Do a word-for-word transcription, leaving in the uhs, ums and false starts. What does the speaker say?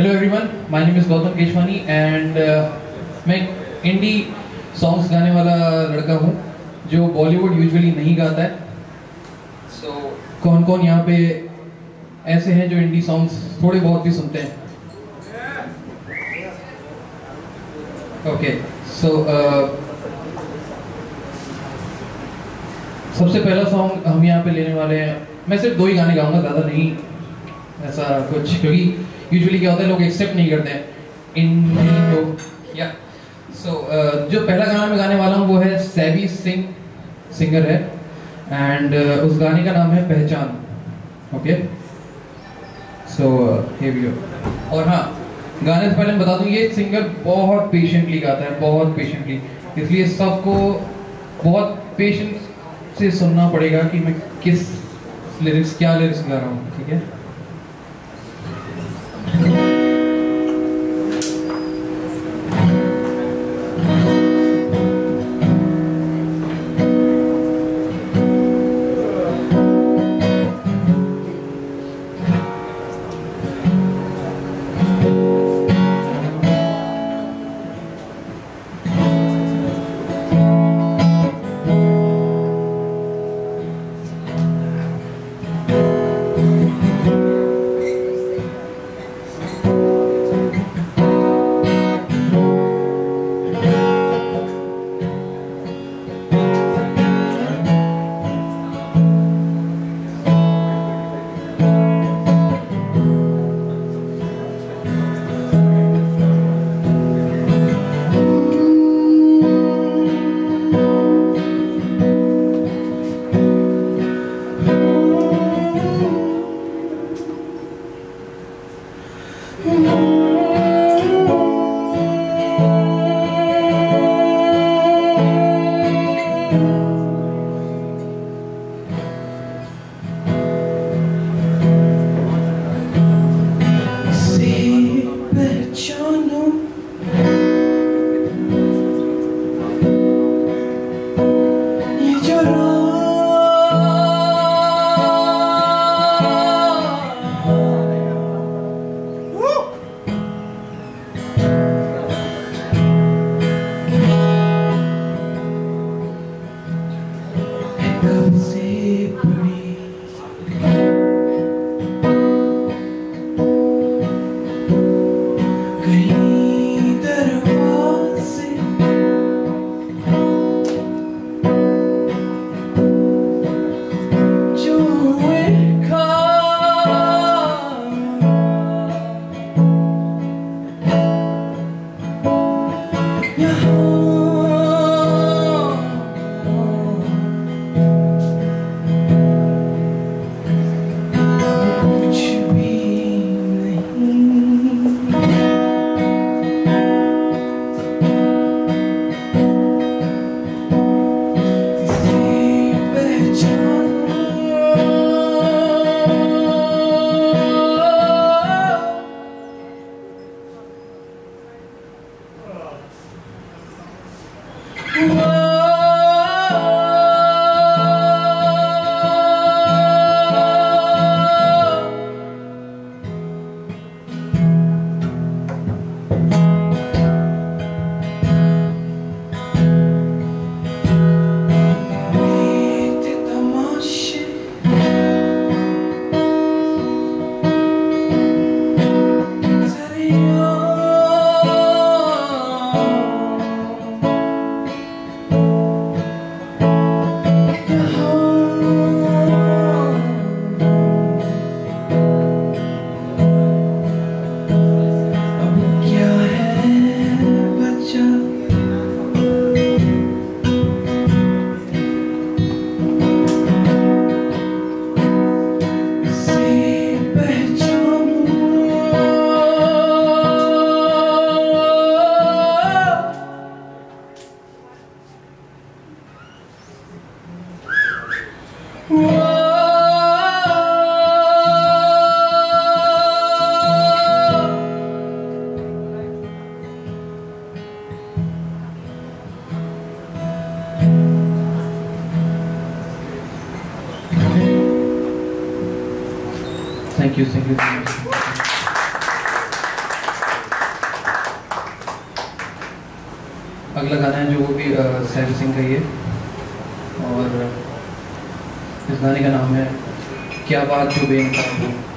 Hello everyone, my name is Gautam Keshwani and मैं indie songs गाने वाला लड़का हूँ जो बॉलीवुड यूजुअली नहीं गाता है। So कौन कौन यहाँ पे ऐसे हैं जो इंडी सॉन्ग्स थोड़े बहुत भी सुनते हैं? Okay, so सबसे पहला सॉन्ग हम यहाँ पे लेने वाले हैं। मैं सिर्फ दो ही गाने गाऊंगा, ज़्यादा नहीं ऐसा कुछ, क्योंकि यूजुअली क्या होता है लोग एक्सेप्ट नहीं करते हैं इंडियो या सो जो पहला गाना मैं गाने वाला हूँ वो है सैबी सिंह सिंगर है एंड uh, उस गाने का नाम है Pehchaan. Okay so here we go. और हाँ, गाने से पहले मैं बता दूँ ये सिंगर बहुत पेशेंटली गाता है, बहुत पेशेंटली, इसलिए सबको बहुत पेशेंस से सुनना पड़ेगा कि मैं किस लिरिक्स क्या लिरिक्स गा रहा हूँ। ठीक है, thank you thank you अगला गाना है जो वो भी सैम सिंह का ही है और इस गाने का नाम है क्या बात जो बेइंसाफ हो।